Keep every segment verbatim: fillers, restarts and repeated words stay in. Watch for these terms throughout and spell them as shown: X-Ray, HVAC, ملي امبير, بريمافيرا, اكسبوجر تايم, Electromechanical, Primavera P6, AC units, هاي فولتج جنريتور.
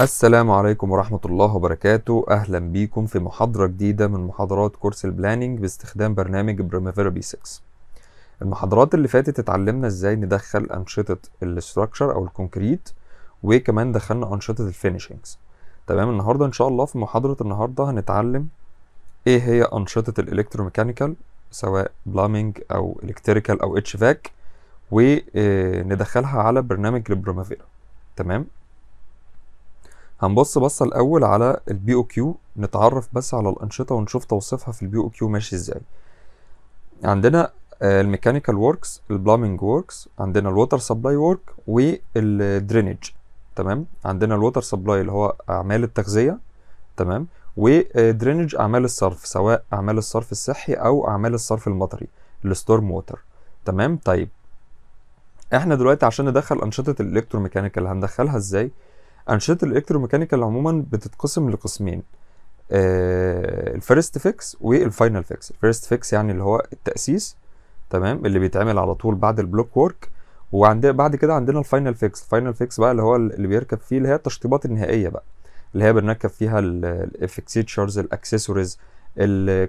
السلام عليكم ورحمة الله وبركاته. أهلا بيكم في محاضرة جديدة من محاضرات كورس البلاننج باستخدام برنامج بريمافيرا بي ستة. المحاضرات اللي فاتت اتعلمنا ازاي ندخل أنشطة الاستراكشر أو الكونكريت، وكمان دخلنا أنشطة الفينيشنجز. تمام، النهاردة إن شاء الله في محاضرة النهاردة هنتعلم إيه هي أنشطة الإلكتروميكانيكال سواء بلامينج أو إلكتريكال أو اتش فاك، وندخلها على برنامج بريمافيرا. تمام، هنبص بصه الاول على البي او كيو، نتعرف بس على الانشطه ونشوف توصيفها في البي او كيو ماشي ازاي. عندنا الميكانيكال ووركس، البلامينج ووركس، عندنا الووتر سبلاي وورك والدرينج. تمام، عندنا الووتر سبلاي اللي هو اعمال التغذيه، تمام، ودرينج اعمال الصرف سواء اعمال الصرف الصحي او اعمال الصرف المطري الستورم ووتر. تمام، طيب احنا دلوقتي عشان ندخل انشطه الالكتروميكانيكال هندخلها ازاي؟ أنشطة الإلكتروميكانيكال عموما بتتقسم لقسمين، آه الفيرست فيكس والفاينل فيكس. الفيرست فيكس يعني اللي هو التأسيس، تمام، اللي بيتعمل على طول بعد البلوك وورك، وعندنا بعد كده عندنا الفاينل فيكس. الفاينل فيكس بقى اللي هو اللي بيركب فيه اللي هي التشطيبات النهائية بقى، اللي هي بنركب فيها الفيكسيتشرز، الأكسسوريز،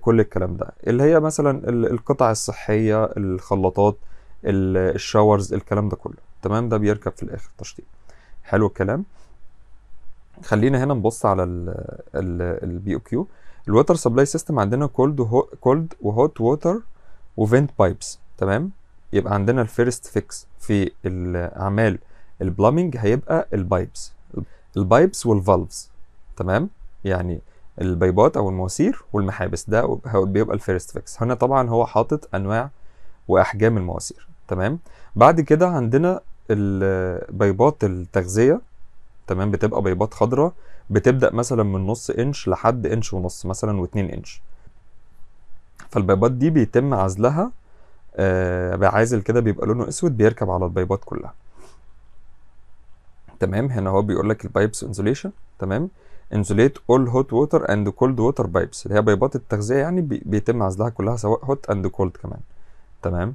كل الكلام ده، اللي هي مثلا القطع الصحية، الخلاطات، الشاورز، الكلام ده كله. تمام، ده بيركب في الآخر تشطيب. حلو الكلام. خلينا هنا نبص على البي او كيو. الووتر سبلاي سيستم عندنا كولد كولد وهوت ووتر وفنت بايبس. تمام، يبقى عندنا الفيرست فيكس في الاعمال البلامينج هيبقى البايبس، البايبس والفالفز. تمام، يعني البيبات او المواسير والمحابس، ده بيبقى الفيرست فيكس. هنا طبعا هو حاطط انواع واحجام المواسير. تمام، بعد كده عندنا البيبات التغذيه، تمام، بتبقى بيبات خضراء بتبدأ مثلا من نص انش لحد انش ونص مثلا واتنين انش. فالبيبات دي بيتم عزلها آه بعازل كده بيبقى لونه اسود بيركب على البيبات كلها. تمام، هنا هو بيقول لك البايبس انسوليشن، تمام، انسوليت اول هوت ووتر اند كولد ووتر بايبس، اللي هي بيبات التغذيه يعني بيتم عزلها كلها سواء هوت اند كولد كمان. تمام،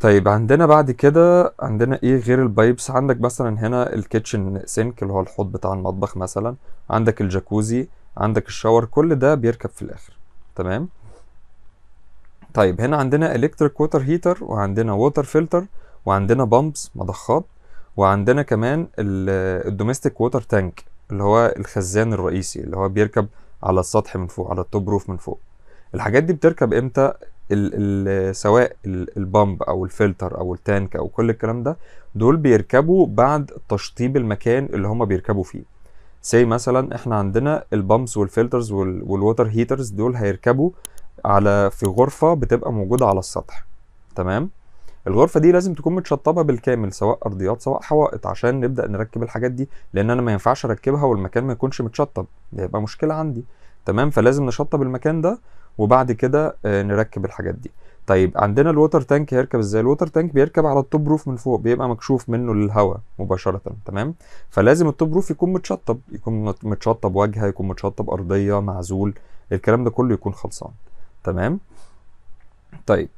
طيب عندنا بعد كده عندنا ايه غير البايبس؟ عندك مثلا هنا الكيتشن سينك اللي هو الحوض بتاع المطبخ مثلا، عندك الجاكوزي، عندك الشاور، كل ده بيركب في الاخر. تمام، طيب هنا عندنا الكتريك ووتر هيتر، وعندنا ووتر فلتر، وعندنا بامبس مضخات، وعندنا كمان الدوميستيك ووتر تانك اللي هو الخزان الرئيسي اللي هو بيركب على السطح من فوق، على التوب روف من فوق. الحاجات دي بتركب امتى؟ ال ال سواء البامب او الفلتر او التانك او كل الكلام ده، دول بيركبوا بعد تشطيب المكان اللي هما بيركبوا فيه. زي مثلا احنا عندنا البامبس والفلترز والووتر هيترز، دول هيركبوا على في غرفه بتبقى موجوده على السطح. تمام، الغرفه دي لازم تكون متشطبه بالكامل سواء ارضيات سواء حوائط عشان نبدا نركب الحاجات دي، لان انا ما ينفعش اركبها والمكان ما يكونش متشطب، ده يبقى مشكله عندي. تمام، فلازم نشطب المكان ده وبعد كده نركب الحاجات دي. طيب عندنا الووتر تانك هيركب ازاي؟ الووتر تانك بيركب على التوب روف من فوق، بيبقى مكشوف منه للهواء مباشره. تمام، فلازم التوب روف يكون متشطب، يكون متشطب واجهه، يكون متشطب ارضيه، معزول، الكلام ده كله يكون خلصان. تمام، طيب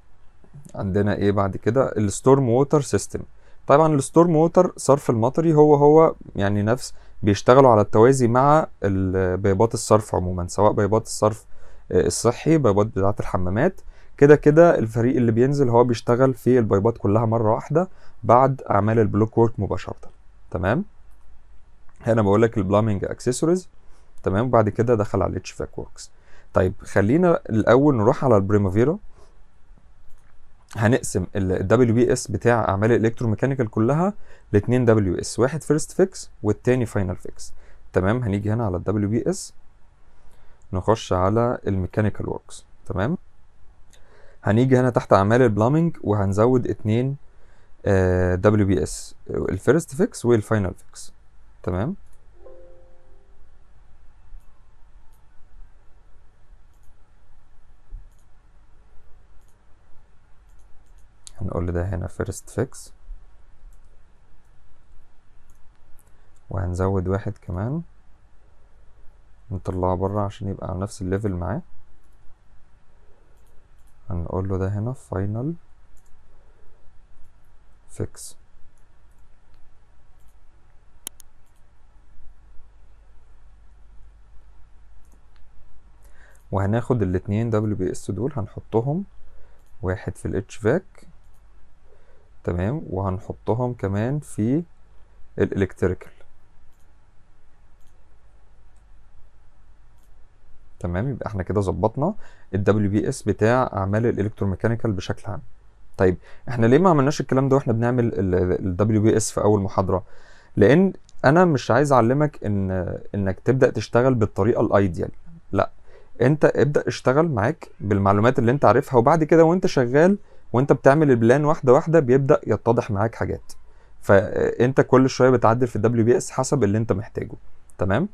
عندنا ايه بعد كده؟ الستورم ووتر سيستم. طبعا الستورم ووتر صرف المطري هو هو يعني نفس، بيشتغلوا على التوازي مع بيبات الصرف عموما سواء بيبات الصرف الصحي، بيبات بتاعة الحمامات، كده كده الفريق اللي بينزل هو بيشتغل في البيبات كلها مرة واحدة بعد أعمال البلوك وورك مباشرة. تمام، هنا بقول لك البلامينج اكسسوارز. تمام، بعد كده دخل على الاتش فاك ووركس. طيب خلينا الأول نروح على البريمافيرا. هنقسم ال دبليو بي إس بتاع أعمال الإلكتروميكانيكال كلها لاتنين دبليو إس، واحد فيرست فيكس والتاني فاينل فيكس. تمام، هنيجي هنا على ال دبليو بي إس، نخش على الميكانيكال ووركس. تمام، هنيجي هنا تحت اعمال البلامينج وهنزود اتنين آه دبليو بي اس، الفيرست فيكس والفاينل فيكس. تمام، هنقول ده هنا فيرست فيكس وهنزود واحد كمان نطلعه بره عشان يبقى على نفس الليفل معاه. هنقول له ده هنا فاينل فيكس. وهناخد الاتنين دبليو بي اس دول هنحطهم واحد في الاتش فاك تمام، وهنحطهم كمان في الالكتريكال تمام. يبقى احنا كده ظبطنا الدبليو بي اس بتاع اعمال الالكتروميكانيكال بشكل عام. طيب احنا ليه ما عملناش الكلام ده واحنا بنعمل الدبليو بي اس في اول محاضره؟ لان انا مش عايز اعلمك ان انك تبدا تشتغل بالطريقه الايديال، لا، انت ابدا اشتغل معاك بالمعلومات اللي انت عارفها، وبعد كده وانت شغال وانت بتعمل البلان واحده واحده بيبدا يتضح معاك حاجات، فانت كل شويه بتعدل في الدبليو بي اس حسب اللي انت محتاجه تمام.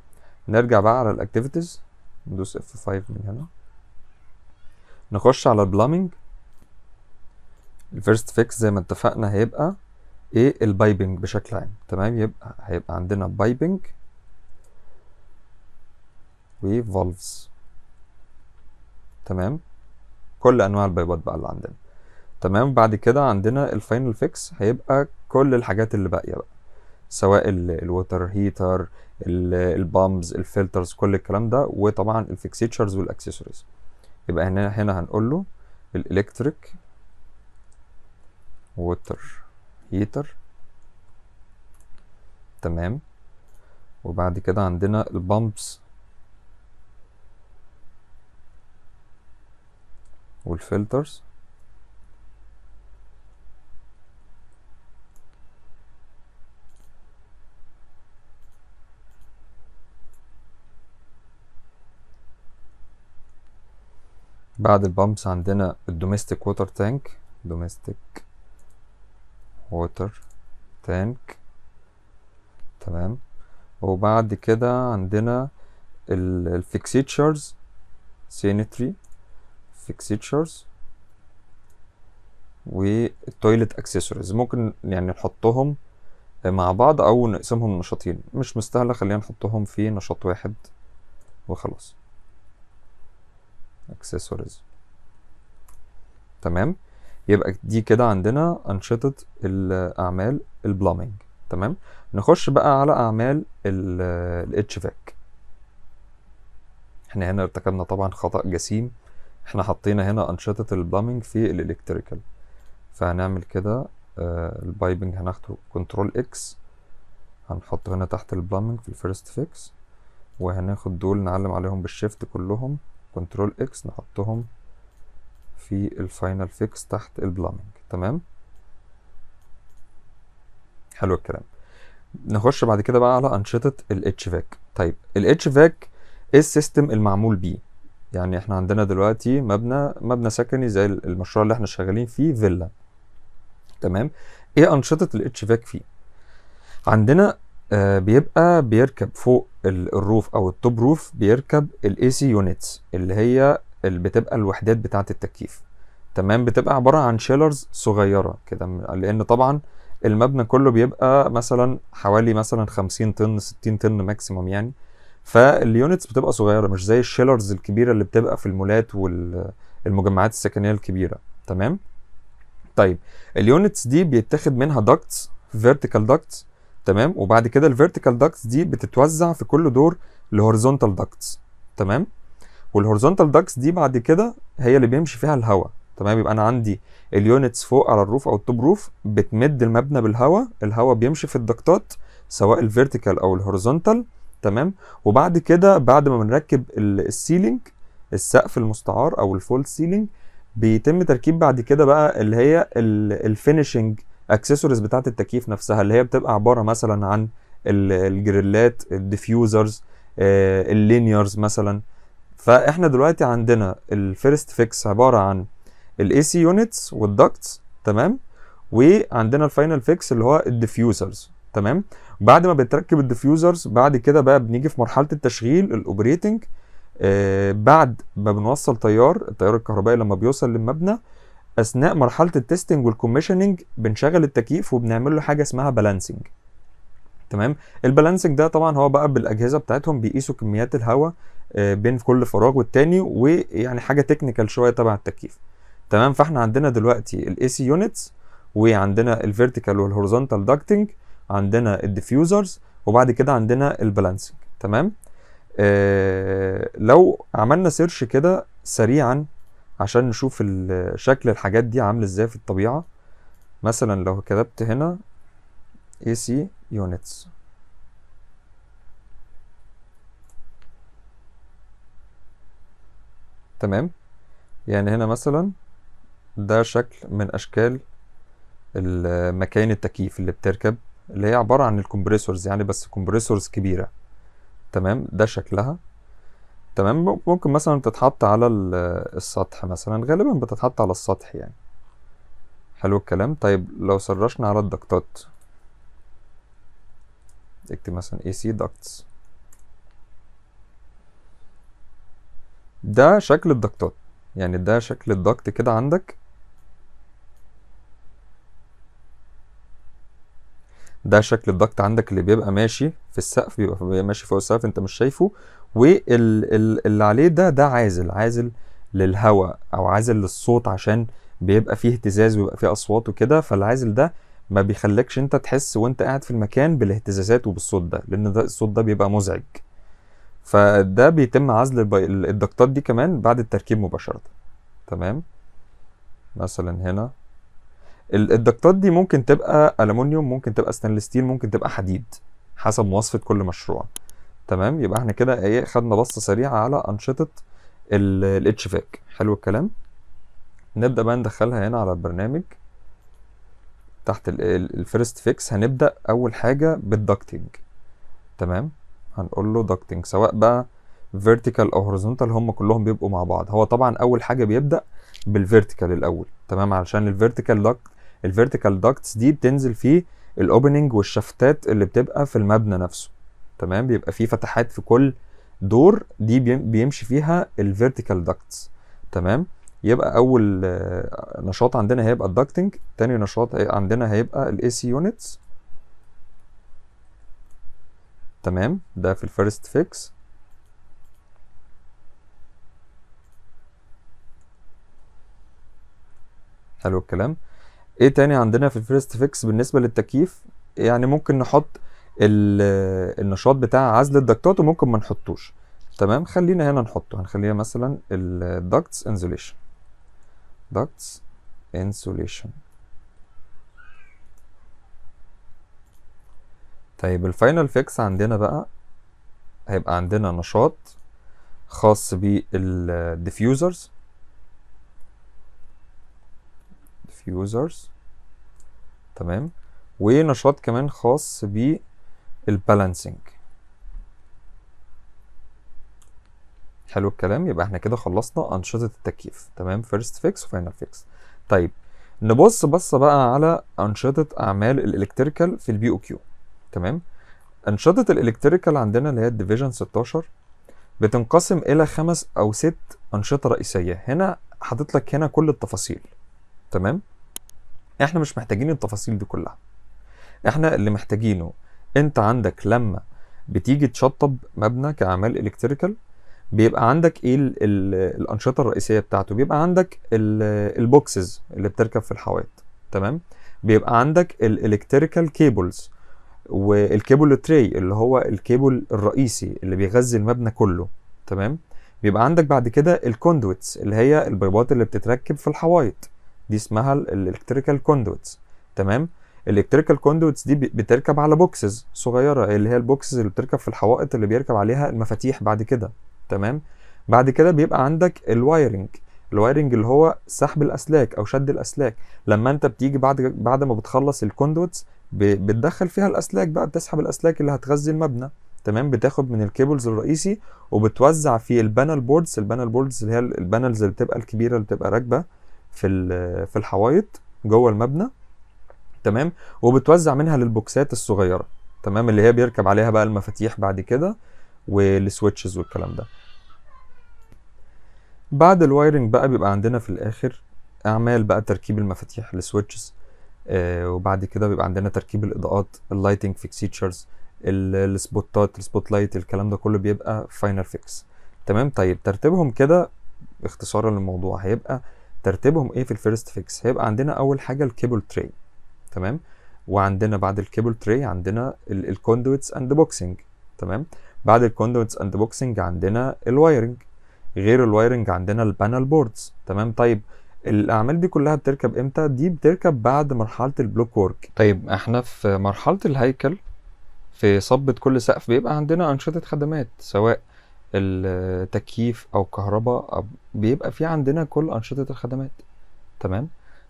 نرجع بقى على الاكتيفيتيز، ندوس اف خمسة من هنا، نخش على البلامينج. الفيرست فيكس زي ما اتفقنا هيبقى ايه؟ البايبنج بشكل عام تمام. يبقى هيبقى عندنا بايبنج وفالفز تمام، كل انواع البايبات بقى اللي عندنا تمام. بعد كده عندنا الفاينل فيكس هيبقى كل الحاجات اللي باقيه بقى، سواء الووتر هيتر، البامز، الفلترز، كل الكلام ده، وطبعا الفيكسيتشرز والاكسسوارز. يبقى هنا هنا هنقول له الالكتريك ووتر هيتر تمام، وبعد كده عندنا البامبس والفلترز بعد البامبس عندنا الدوميستيك ووتر تانك، دوميستيك ووتر تانك تمام، وبعد كده عندنا الفيكسيتشرز، سانيتري فيكسيتشرز، والتويلت اكسسوارز. ممكن يعني نحطهم مع بعض او نقسمهم نشاطين، مش مستاهله، خلينا نحطهم في نشاط واحد وخلاص. اكسسوارز تمام. يبقى دي كده عندنا أنشطة الأعمال البلامينج تمام. نخش بقى على أعمال ال إتش فاك. احنا هنا ارتكبنا طبعا خطأ جسيم، احنا حطينا هنا أنشطة البلامينج في الإلكتريكال، فهنعمل كده آه البايبنج هناخده كنترول إكس، هنحطه هنا تحت البلامينج في الفيرست فيكس، وهناخد دول نعلم عليهم بالشيفت كلهم كنترول إكس، نحطهم في الفاينل فيكس تحت البلامينج تمام. حلو الكلام. نخش بعد كده بقى على انشطه الاتش فاك. طيب الاتش فاك ايه السيستم المعمول بيه؟ يعني احنا عندنا دلوقتي مبنى مبنى سكني زي المشروع اللي احنا شغالين فيه، فيلا تمام. ايه انشطه الاتش فاك فيه؟ عندنا آه بيبقى بيركب فوق الروف او التوب روف، بيركب الاي سي يونتس اللي هي اللي بتبقى الوحدات بتاعة التكييف تمام. بتبقى عبارة عن شيلرز صغيرة كده، لأن طبعا المبنى كله بيبقى مثلا حوالي مثلا خمسين طن، ستين طن ماكسيموم يعني، فاليونتس بتبقى صغيرة مش زي الشيلرز الكبيرة اللي بتبقى في المولات والمجمعات السكنية الكبيرة تمام. طيب اليونتس دي بيتاخد منها داكتس، فيرتيكال داكتس تمام، وبعد كده الفيرتيكال داكتس دي بتتوزع في كل دور لهوريزونتال داكتس تمام. والهوريزونتال داكتس دي بعد كده هي اللي بيمشي فيها الهواء تمام. يبقى انا عندي اليونتس فوق على الروف او التوب روف بتمد المبنى بالهواء، الهواء بيمشي في الدكتات سواء الفيرتيكال او الهوريزونتال تمام. وبعد كده بعد ما بنركب السيلينج، السقف المستعار او الفول سيلينج، بيتم تركيب بعد كده بقى اللي هي الفينيشنج اكسسوارز بتاعه التكييف نفسها، اللي هي بتبقى عباره مثلا عن الجريلات، الديفيوزرز، اللينيرز مثلا. فاحنا دلوقتي عندنا الفيرست فيكس عباره عن الاي سي يونتس والدكتس تمام، وعندنا الفاينل فيكس اللي هو الديفيوزرز تمام. بعد ما بتركب الديفيوزرز بعد كده بقى بنيجي في مرحله التشغيل الاوبريتنج. آه بعد ما بنوصل تيار، التيار الكهربائي لما بيوصل للمبنى، اثناء مرحله التستنج والكوميشننج بنشغل التكييف وبنعمل له حاجه اسمها بالانسنج تمام. البالانسنج ده طبعا هو بقى بالاجهزه بتاعتهم بيقيسوا كميات الهواء بين كل فراغ والتاني، ويعني حاجه تكنيكال شويه تبع التكييف تمام. فاحنا عندنا دلوقتي الاي سي يونتس، وعندنا الفيرتيكال والهوريزونتال داكتنج، عندنا الديفيوزرز، وبعد كده عندنا البالانسنج تمام. آه لو عملنا سيرش كده سريعا عشان نشوف شكل الحاجات دي عامل ازاي في الطبيعة. مثلا لو كتبت هنا إيه سي units، تمام، يعني هنا مثلا ده شكل من اشكال مكاين التكييف اللي بتركب، اللي هي عبارة عن الكمبريسورز يعني، بس كمبريسورز كبيرة، تمام، ده شكلها، تمام. ممكن مثلا تتحط على السطح، مثلا غالبا بتتحط على السطح يعني. حلو الكلام. طيب لو سرشنا على الدكتات، اكتب مثلا إيه سي ducts، ده شكل الدكتات يعني، ده شكل الدكت كده عندك. ده شكل الدكت عندك اللي بيبقى ماشي في السقف، بيبقى ماشي فوق السقف انت مش شايفه، واللي عليه ده ده عازل، عازل للهواء او عازل للصوت، عشان بيبقى فيه اهتزاز وبيبقى فيه اصوات وكده، فالعازل ده ما بيخليكش انت تحس وانت قاعد في المكان بالاهتزازات وبالصوت ده، لان ده الصوت ده بيبقى مزعج. فده بيتم عزل الدكتات دي كمان بعد التركيب مباشرة، تمام. مثلا هنا الدكتات دي ممكن تبقى ألمونيوم، ممكن تبقى ستانلس ستيل، ممكن تبقى حديد، حسب مواصفة كل مشروع، تمام. يبقى احنا كده ايه، خدنا بصة سريعة على أنشطة ال إتش فاك. حلو الكلام. نبدأ بقى ندخلها هنا على البرنامج تحت الفيرست فيكس. هنبدأ أول حاجة بالدكتنج، تمام. هنقول له دكتنج، سواء بقى فيرتيكال او هوريزونتال، هم كلهم بيبقوا مع بعض. هو طبعا اول حاجه بيبدا بالفيرتيكال الاول، تمام، علشان الفيرتيكال داكت الفيرتيكال داكتس دي بتنزل فيه الاوبننج والشفتات اللي بتبقى في المبنى نفسه، تمام. بيبقى فيه فتحات في كل دور، دي بيمشي فيها الفيرتيكال داكتس، تمام. يبقى اول نشاط عندنا هيبقى الداكتنج، تاني نشاط عندنا هيبقى الاي سي يونتس، تمام، ده في الفيرست فيكس. حلو الكلام. ايه تاني عندنا في الفيرست فيكس بالنسبه للتكييف؟ يعني ممكن نحط النشاط بتاع عزل الدكتات وممكن ما نحطوش، تمام. خلينا هنا نحطه، هنخليها مثلا الدكتس انسوليشن، دكتس انسوليشن. طيب الفاينل فيكس عندنا بقى هيبقى عندنا نشاط خاص بالديفيوزرز، ديفيوزرز تمام، ونشاط كمان خاص بالبالانسنج. حلو الكلام. يبقى احنا كده خلصنا أنشطة التكييف، تمام، فيرست فيكس وفاينل فيكس. طيب نبص بصة بقى على أنشطة أعمال الإلكتريكال في البي أو كيو، تمام. أنشطة الإلكتريكال عندنا اللي هي الديفيجن ستاشر بتنقسم إلى خمس أو ست أنشطة رئيسية. هنا حاطط لك هنا كل التفاصيل، تمام. إحنا مش محتاجين التفاصيل دي كلها، إحنا اللي محتاجينه أنت عندك لما بتيجي تشطب مبنى كأعمال إلكتريكال بيبقى عندك إيه ال ال الأنشطة الرئيسية بتاعته. بيبقى عندك البوكسز اللي بتركب في الحوائط، تمام، بيبقى عندك الإلكتريكال كيبلز والكيبل تري اللي هو الكيبل الرئيسي اللي بيغذي المبنى كله، تمام. بيبقى عندك بعد كده الكوندويتس اللي هي البيبات اللي بتتركب في الحوايط، دي اسمها الالكتريكال كوندويتس، تمام. الالكتريكال كوندويتس دي بتركب على بوكسز صغيره، اللي هي البوكسز اللي بتركب في الحوائط اللي بيركب عليها المفاتيح بعد كده، تمام. بعد كده بيبقى عندك الوايرنج، الوايرنج اللي هو سحب الاسلاك او شد الاسلاك. لما انت بتيجي بعد بعد ما بتخلص الكوندويتس بتدخل فيها الاسلاك، بقى بتسحب الاسلاك اللي هتغذي المبنى، تمام. بتاخد من الكيبلز الرئيسي وبتوزع في البانل بوردز، البانل بوردز اللي هي البانلز اللي بتبقى الكبيره اللي بتبقى راكبه في في الحوايط جوه المبنى، تمام. وبتوزع منها للبوكسات الصغيره، تمام، اللي هي بيركب عليها بقى المفاتيح بعد كده والسويتشز والكلام ده. بعد الوايرنج بقى بيبقى عندنا في الاخر اعمال بقى تركيب المفاتيح، السويتشز، آه، وبعد كده بيبقى عندنا تركيب الاضاءات، اللايتنج فيكسيتشرز، السبوتات، السبوت لايت، الكلام ده كله بيبقى فاينل فيكس، تمام. طيب ترتيبهم كده اختصارا للموضوع، هيبقى ترتيبهم ايه في الفيرست فيكس؟ هيبقى عندنا اول حاجه الكيبل تري، تمام، وعندنا بعد الكيبل تري عندنا الكوندويتس اند بوكسنج، تمام. بعد الكوندوتس اند بوكسنج عندنا الوايرنج، غير الوايرنج عندنا البانل بوردز. تمام. طيب الاعمال دي كلها بتركب امتى؟ دي بتركب بعد مرحله البلوك وورك. طيب احنا في مرحله الهيكل في صبة كل سقف بيبقى عندنا انشطه خدمات، سواء التكييف او كهرباء، بيبقى في عندنا كل انشطه الخدمات. تمام.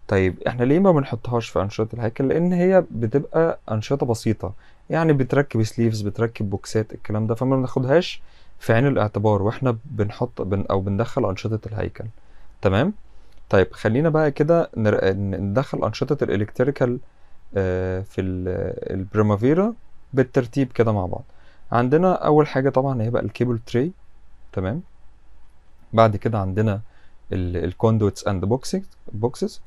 طيب احنا ليه ما بنحطهاش في انشطه الهيكل؟ لان هي بتبقى انشطه بسيطه، يعني بتركب سليفز، بتركب بوكسات، الكلام ده، فما بناخدهاش في عين الاعتبار واحنا بنحط بن او بندخل انشطه الهيكل. تمام. طيب خلينا بقى كده ندخل انشطه الالكتريكال في البريمافيرا بالترتيب كده مع بعض. عندنا اول حاجه طبعا هيبقى الكيبل تري. تمام. بعد كده عندنا الكوندوتس اند بوكسز.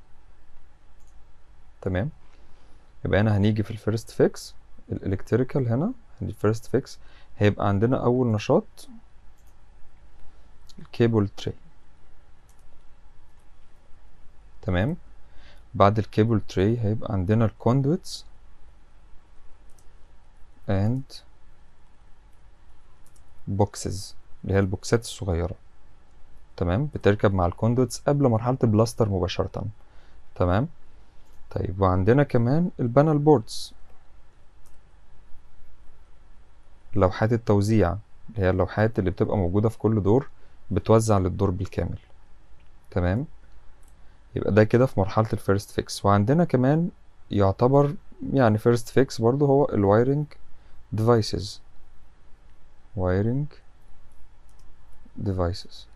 تمام. يبقى انا هنيجي في الفيرست فيكس الالكتريكال، هنا الفيرست فيكس هيبقى عندنا اول نشاط الكيبل تري. تمام. بعد الكيبل تري هيبقى عندنا الكوندوتس اند بوكسز اللي هي البوكسات الصغيره. تمام. بتركب مع الكوندوتس قبل مرحله البلاستر مباشره. تمام. طيب وعندنا كمان البانل بوردز، لوحات التوزيع اللي هي اللوحات اللي بتبقى موجوده في كل دور، بتوزع للدور بالكامل. تمام. يبقى ده كده في مرحله الفيرست فيكس. وعندنا كمان يعتبر يعني فيرست فيكس برضو هو الوايرنج ديفايسز، وايرنج ديفايسز.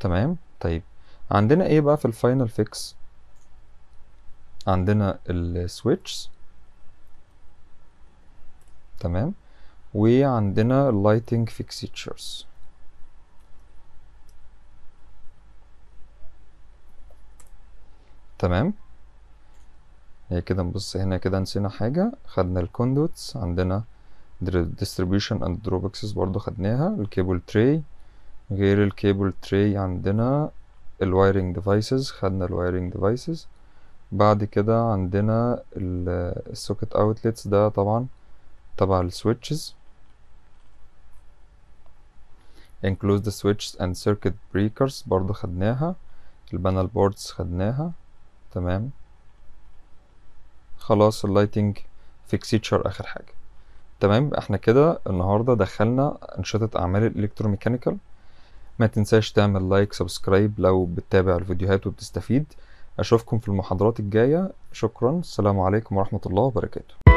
تمام. طيب عندنا ايه بقى في الفاينل فيكس؟ عندنا السويتشز. تمام. وعندنا اللايتنج فيكسيتشرز. تمام. هي كده نبص هنا كده نسينا حاجة، خدنا الكوندوتس، عندنا ديستريبيوشن اند دروبكسز برضو خدناها، الكيبل تري، غير الكيبل تري عندنا الوايرنج ديفايسز، خدنا الوايرنج ديفايسز. بعد كده عندنا السوكت اوتلتس، ده طبعا تبع السويتشز، enclosed switches and circuit breakers برضو خدناها، البانل بوردز خدناها. تمام. خلاص اللايتنج فيكسيتشر اخر حاجة. تمام. احنا كده النهاردة دخلنا انشطة اعمال الالكتروميكانيكال. ما تنساش تعمل لايك، سبسكرايب لو بتتابع الفيديوهات وبتستفيد. أشوفكم في المحاضرات الجاية. شكرا. السلام عليكم ورحمة الله وبركاته.